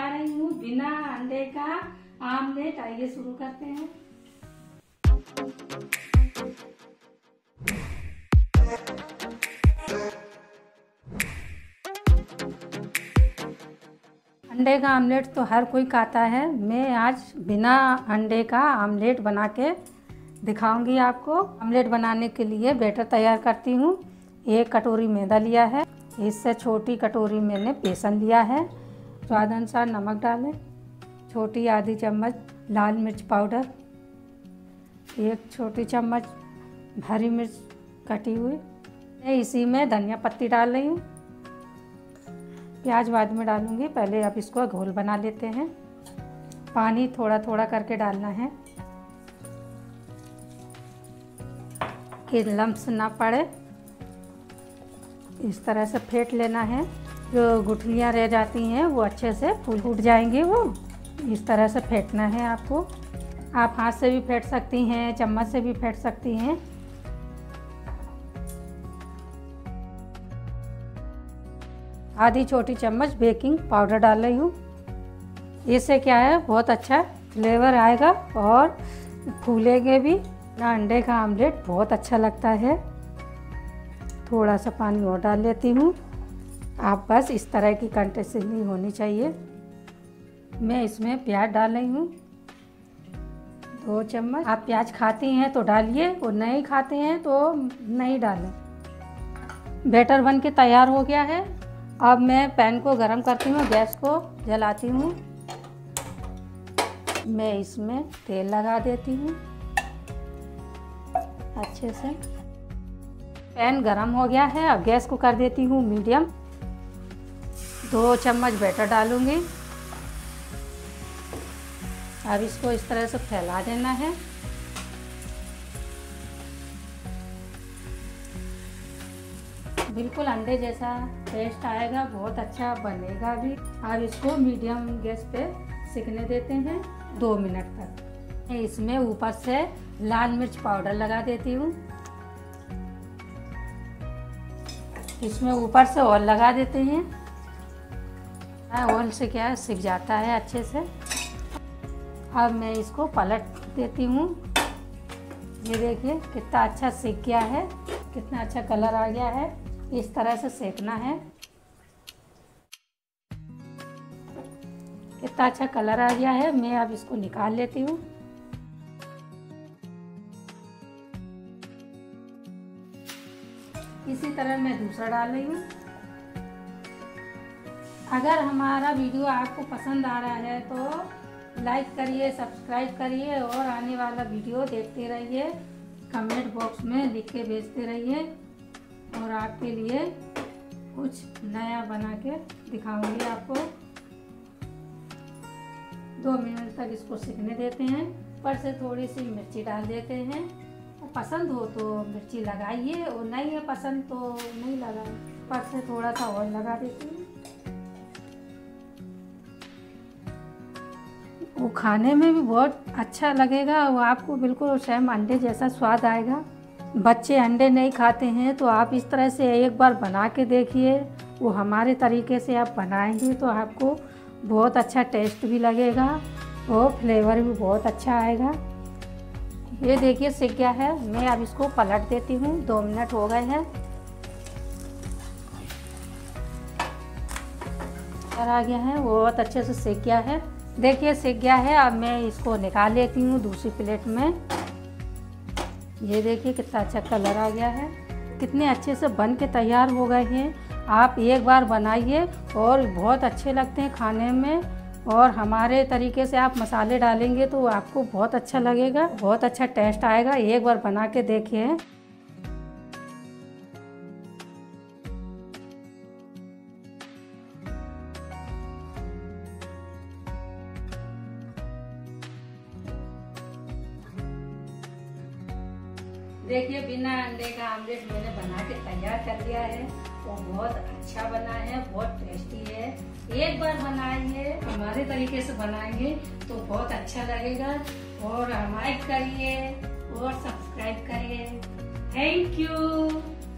जा रही हूँ बिना अंडे का आमलेट। आइए शुरू करते हैं। अंडे का आमलेट तो हर कोई खाता है, मैं आज बिना अंडे का आमलेट बना के दिखाऊंगी आपको। आमलेट बनाने के लिए बैटर तैयार करती हूँ। एक कटोरी मैदा लिया है, इससे छोटी कटोरी मैंने बेसन लिया है। स्वाद अनुसार नमक डालें, छोटी आधी चम्मच लाल मिर्च पाउडर, एक छोटी चम्मच हरी मिर्च कटी हुई। मैं इसी में धनिया पत्ती डाल रही हूँ, प्याज बाद में डालूँगी, पहले अब इसको घोल बना लेते हैं। पानी थोड़ा थोड़ा करके डालना है कि लम्स ना पड़े। इस तरह से फेंट लेना है, जो गुठलियाँ रह जाती हैं वो अच्छे से फूट जाएंगी। वो इस तरह से फेंटना है आपको। आप हाथ से भी फेंट सकती हैं, चम्मच से भी फेंट सकती हैं। आधी छोटी चम्मच बेकिंग पाउडर डाल रही हूँ, इससे क्या है बहुत अच्छा फ्लेवर आएगा और फूलेंगे भी। अंडे का आमलेट बहुत अच्छा लगता है। थोड़ा सा पानी और डाल लेती हूँ। आप बस इस तरह की कंसिस्टेंसी होनी चाहिए। मैं इसमें प्याज डाल रही हूँ, 2 चम्मच। आप प्याज खाती हैं तो डालिए और नहीं खाते हैं तो नहीं डालें। बैटर बन के तैयार हो गया है। अब मैं पैन को गरम करती हूँ, गैस को जलाती हूँ। मैं इसमें तेल लगा देती हूँ अच्छे से। पैन गरम हो गया है, अब गैस को कर देती हूँ मीडियम। 2 चम्मच बैटर डालूँगी। अब इसको इस तरह से फैला देना है। बिल्कुल अंडे जैसा टेस्ट आएगा, बहुत अच्छा बनेगा भी। अब इसको मीडियम गैस पे सिकने देते हैं 2 मिनट तक। इसमें ऊपर से लाल मिर्च पाउडर लगा देती हूँ। इसमें ऊपर से ऑयल लगा देते हैं। ऑयल से क्या है सिक जाता है अच्छे से। अब मैं इसको पलट देती हूँ। ये देखिए कितना अच्छा सिक गया है, कितना अच्छा कलर आ गया है। इस तरह से सेकना है। कितना अच्छा कलर आ गया है। मैं अब इसको निकाल लेती हूँ। इसी तरह मैं दूसरा डाल रही हूँ। अगर हमारा वीडियो आपको पसंद आ रहा है तो लाइक करिए, सब्सक्राइब करिए और आने वाला वीडियो देखते रहिए। कमेंट बॉक्स में लिख के भेजते रहिए और आपके लिए कुछ नया बना के दिखाऊंगी आपको। 2 मिनट तक इसको सिकने देते हैं। ऊपर से थोड़ी सी मिर्ची डाल देते हैं। पसंद हो तो मिर्ची लगाइए और नहीं है पसंद तो नहीं लगाइए। ऊपर से थोड़ा सा ऑयल लगा देती हूँ। वो खाने में भी बहुत अच्छा लगेगा, वो आपको बिल्कुल सेम अंडे जैसा स्वाद आएगा। बच्चे अंडे नहीं खाते हैं तो आप इस तरह से एक बार बना के देखिए। वो हमारे तरीके से आप बनाएंगे तो आपको बहुत अच्छा टेस्ट भी लगेगा और फ्लेवर भी बहुत अच्छा आएगा। ये देखिए सिक गया है। मैं अब इसको पलट देती हूँ। 2 मिनट हो गए हैं। कलर आ गया है, बहुत अच्छे से सिक गया है। देखिए सिक गया है। अब मैं इसको निकाल लेती हूँ दूसरी प्लेट में। ये देखिए कितना अच्छा कलर आ गया है। कितने अच्छे से बन के तैयार हो गए हैं। आप एक बार बनाइए और बहुत अच्छे लगते हैं खाने में। और हमारे तरीके से आप मसाले डालेंगे तो आपको बहुत अच्छा लगेगा, बहुत अच्छा टेस्ट आएगा। एक बार बना के देखिए। देखिए बिना अंडे का आमलेट मैंने बना के तैयार कर दिया है। वो बहुत अच्छा बना है, बहुत टेस्टी है। एक बार बनाइए, हमारे तरीके से बनाएंगे तो बहुत अच्छा लगेगा। और लाइक करिए और सब्सक्राइब करिए। Thank you.